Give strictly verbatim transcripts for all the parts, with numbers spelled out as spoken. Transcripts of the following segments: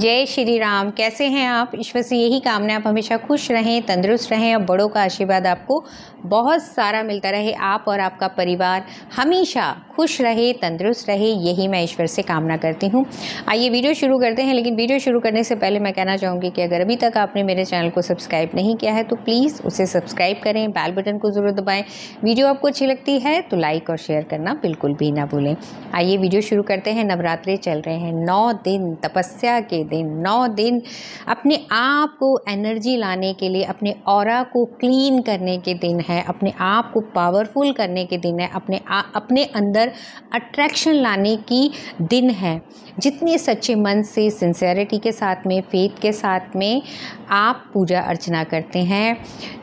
जय श्री राम। कैसे हैं आप? ईश्वर से यही कामना आप हमेशा खुश रहें, तंदुरुस्त रहें और बड़ों का आशीर्वाद आपको बहुत सारा मिलता रहे। आप और आपका परिवार हमेशा खुश रहे, तंदुरुस्त रहे, यही मैं ईश्वर से कामना करती हूं। आइए वीडियो शुरू करते हैं। लेकिन वीडियो शुरू करने से पहले मैं कहना चाहूँगी कि अगर अभी तक आपने मेरे चैनल को सब्सक्राइब नहीं किया है तो प्लीज़ उसे सब्सक्राइब करें, बेल बटन को ज़रूर दबाएँ। वीडियो आपको अच्छी लगती है तो लाइक और शेयर करना बिल्कुल भी ना भूलें। आइए वीडियो शुरू करते हैं। नवरात्रे चल रहे हैं, नौ दिन तपस्या के दिन, नौ दिन अपने आप को एनर्जी लाने के लिए, अपने ऑरा को क्लीन करने के दिन है, अपने आप को पावरफुल करने के दिन है, अपने आ, अपने अंदर अट्रैक्शन लाने की दिन है। जितने सच्चे मन से, सिंसेरिटी के साथ में, फेथ के साथ में आप पूजा अर्चना करते हैं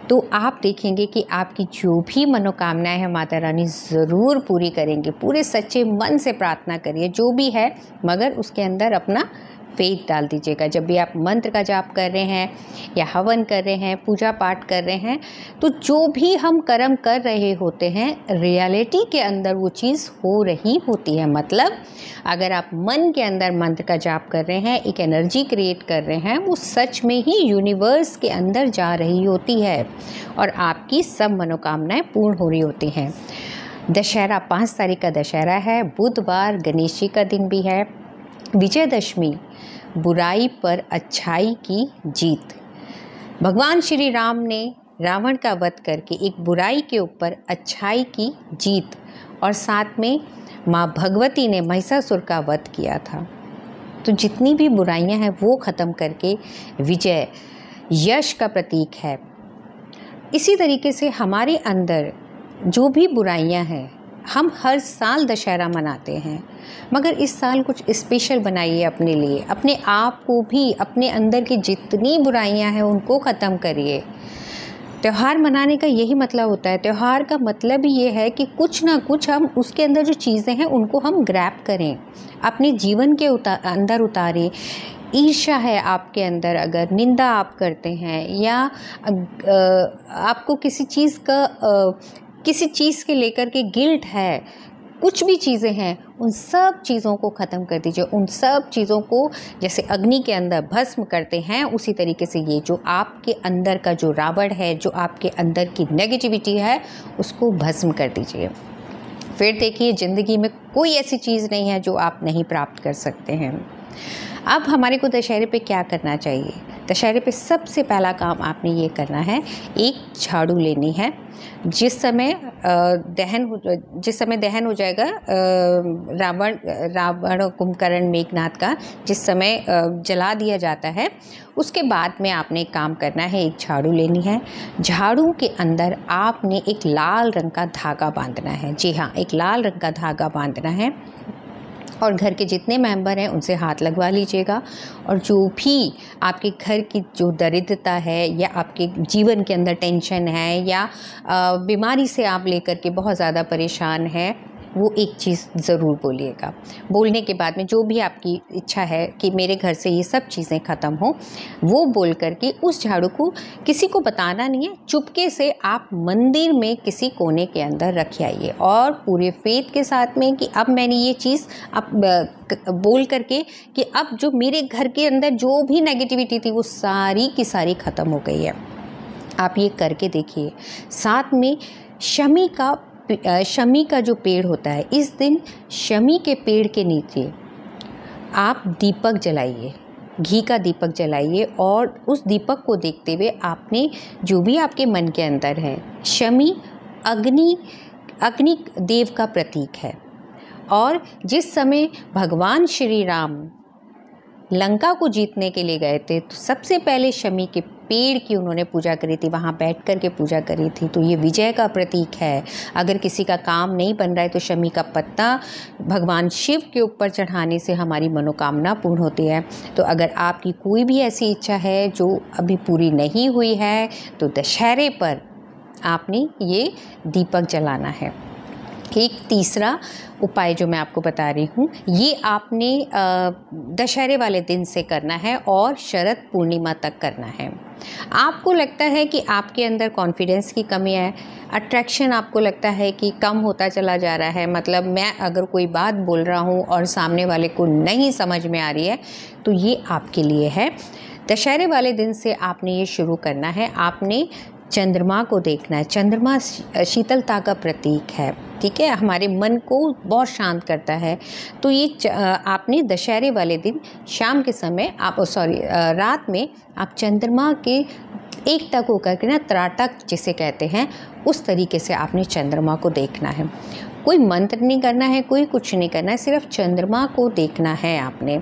तो आप देखेंगे कि आपकी जो भी मनोकामनाएं हैं माता रानी ज़रूर पूरी करेंगे। पूरे सच्चे मन से प्रार्थना करिए जो भी है, मगर उसके अंदर अपना फेथ डाल दीजिएगा। जब भी आप मंत्र का जाप कर रहे हैं या हवन कर रहे हैं, पूजा पाठ कर रहे हैं, तो जो भी हम कर्म कर रहे होते हैं रियलिटी के अंदर वो चीज़ हो रही होती है। मतलब अगर आप मन के अंदर मंत्र का जाप कर रहे हैं, एक एनर्जी क्रिएट कर रहे हैं, वो सच में ही यूनिवर्स के अंदर जा रही होती है और आपकी सब मनोकामनाएँ पूर्ण हो रही होती हैं। दशहरा, पाँच तारीख का दशहरा है, बुधवार, गणेश जी का दिन भी है, विजयादशमी, बुराई पर अच्छाई की जीत। भगवान श्री राम ने रावण का वध करके एक बुराई के ऊपर अच्छाई की जीत, और साथ में माँ भगवती ने महिषासुर का वध किया था। तो जितनी भी बुराइयां हैं वो ख़त्म करके विजय यश का प्रतीक है। इसी तरीके से हमारे अंदर जो भी बुराइयां हैं, हम हर साल दशहरा मनाते हैं, मगर इस साल कुछ स्पेशल बनाइए अपने लिए। अपने आप को भी, अपने अंदर की जितनी बुराइयां हैं उनको ख़त्म करिए। त्यौहार मनाने का यही मतलब होता है। त्यौहार का मतलब ये है कि कुछ ना कुछ हम उसके अंदर जो चीज़ें हैं उनको हम ग्रैब करें, अपने जीवन के उता, अंदर उतारें। ईर्ष्या है आपके अंदर, अगर निंदा आप करते हैं या आपको किसी चीज़ का किसी चीज़ के लेकर के गिल्ट है, कुछ भी चीज़ें हैं, उन सब चीज़ों को ख़त्म कर दीजिए। उन सब चीज़ों को जैसे अग्नि के अंदर भस्म करते हैं, उसी तरीके से ये जो आपके अंदर का जो रावण है, जो आपके अंदर की नेगेटिविटी है, उसको भस्म कर दीजिए। फिर देखिए ज़िंदगी में कोई ऐसी चीज़ नहीं है जो आप नहीं प्राप्त कर सकते हैं। अब हमारे को दशहरे पे क्या करना चाहिए? दशहरे पे सबसे पहला काम आपने ये करना है, एक झाड़ू लेनी है। जिस समय दहन हो जिस समय दहन हो जाएगा रावण रावण कुंभकर्ण मेघनाथ का, जिस समय जला दिया जाता है, उसके बाद में आपने एक काम करना है, एक झाड़ू लेनी है। झाड़ू के अंदर आपने एक लाल रंग का धागा बांधना है। जी हाँ, एक लाल रंग का धागा बांधना है और घर के जितने मेंबर हैं उनसे हाथ लगवा लीजिएगा। और जो भी आपके घर की जो दरिद्रता है या आपके जीवन के अंदर टेंशन है या बीमारी से आप लेकर के बहुत ज़्यादा परेशान हैं, वो एक चीज़ ज़रूर बोलिएगा। बोलने के बाद में जो भी आपकी इच्छा है कि मेरे घर से ये सब चीज़ें ख़त्म हो, वो बोल करके उस झाड़ू को किसी को बताना नहीं है, चुपके से आप मंदिर में किसी कोने के अंदर रख आइए और पूरे फेथ के साथ में कि अब मैंने ये चीज़ अब बोल करके कि अब जो मेरे घर के अंदर जो भी नेगेटिविटी थी वो सारी की सारी ख़त्म हो गई है। आप ये करके देखिए। साथ में शमी का शमी का जो पेड़ होता है, इस दिन शमी के पेड़ के नीचे आप दीपक जलाइए, घी का दीपक जलाइए, और उस दीपक को देखते हुए आपने जो भी आपके मन के अंदर है, शमी अग्नि अग्नि देव का प्रतीक है। और जिस समय भगवान श्री राम लंका को जीतने के लिए गए थे तो सबसे पहले शमी के पेड़ की उन्होंने पूजा करी थी, वहाँ बैठ कर के पूजा करी थी। तो ये विजय का प्रतीक है। अगर किसी का काम नहीं बन रहा है तो शमी का पत्ता भगवान शिव के ऊपर चढ़ाने से हमारी मनोकामना पूर्ण होती है। तो अगर आपकी कोई भी ऐसी इच्छा है जो अभी पूरी नहीं हुई है तो दशहरे पर आपने ये दीपक जलाना है। एक तीसरा उपाय जो मैं आपको बता रही हूँ, ये आपने दशहरे वाले दिन से करना है और शरद पूर्णिमा तक करना है। आपको लगता है कि आपके अंदर कॉन्फिडेंस की कमी है, अट्रैक्शन आपको लगता है कि कम होता चला जा रहा है, मतलब मैं अगर कोई बात बोल रहा हूँ और सामने वाले को नहीं समझ में आ रही है, तो ये आपके लिए है। दशहरे वाले दिन से आपने ये शुरू करना है। आपने चंद्रमा को देखना है। चंद्रमा शीतलता का प्रतीक है, ठीक है, हमारे मन को बहुत शांत करता है। तो ये आपने दशहरे वाले दिन शाम के समय आप सॉरी रात में आप चंद्रमा के एक तक होकर के ना, त्राटक जिसे कहते हैं, उस तरीके से आपने चंद्रमा को देखना है। कोई मंत्र नहीं करना है, कोई कुछ नहीं करना है, सिर्फ चंद्रमा को देखना है आपने।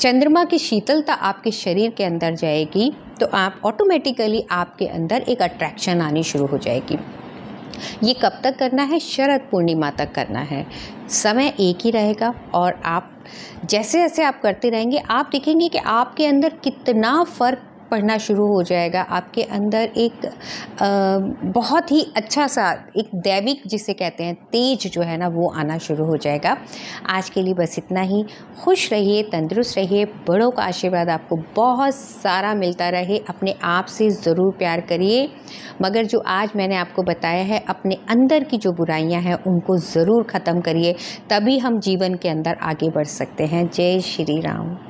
चंद्रमा की शीतलता आपके शरीर के अंदर जाएगी तो आप ऑटोमेटिकली आपके अंदर एक अट्रैक्शन आनी शुरू हो जाएगी। ये कब तक करना है? शरद पूर्णिमा तक करना है। समय एक ही रहेगा और आप जैसे जैसे आप करते रहेंगे आप देखेंगे कि आपके अंदर कितना फ़र्क पढ़ना शुरू हो जाएगा। आपके अंदर एक आ, बहुत ही अच्छा सा एक दैविक जिसे कहते हैं तेज जो है ना, वो आना शुरू हो जाएगा। आज के लिए बस इतना ही। खुश रहिए, तंदुरुस्त रहिए, बड़ों का आशीर्वाद आपको बहुत सारा मिलता रहे। अपने आप से ज़रूर प्यार करिए, मगर जो आज मैंने आपको बताया है, अपने अंदर की जो बुराइयाँ हैं उनको ज़रूर ख़त्म करिए, तभी हम जीवन के अंदर आगे बढ़ सकते हैं। जय श्री राम।